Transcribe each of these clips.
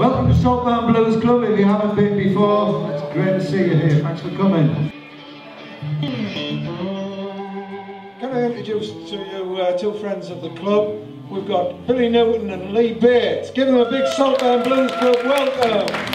Welcome to Saltburn Blues Club. If you haven't been before, it's great to see you here. Thanks for coming. Can I introduce to you two friends of the club? We've got Billy Newton and Lee Bates. Give them a big Saltburn Blues Club welcome.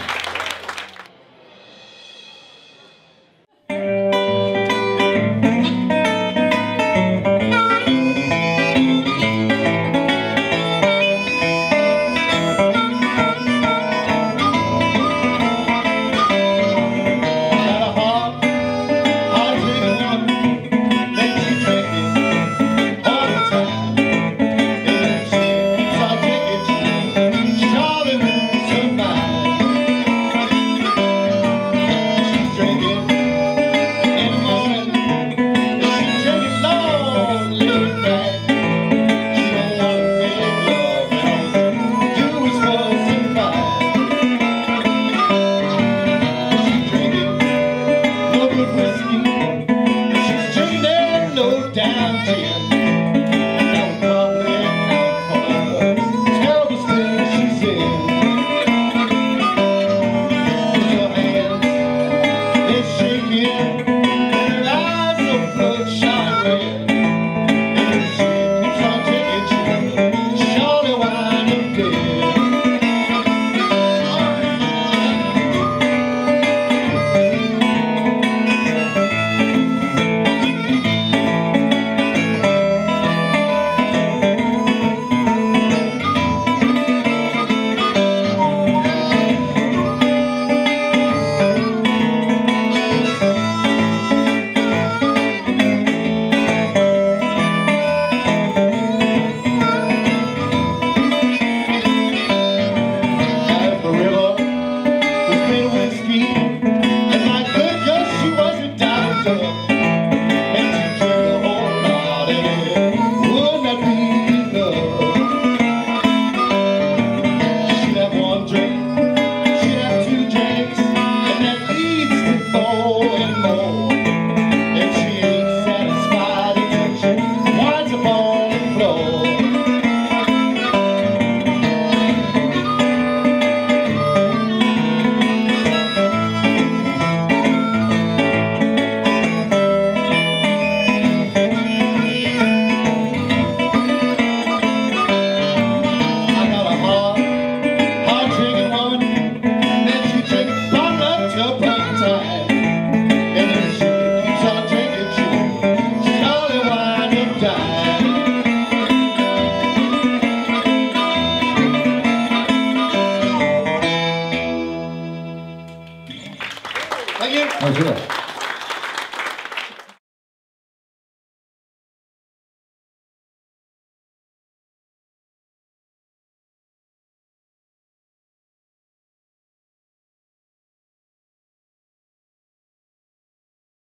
Thank you.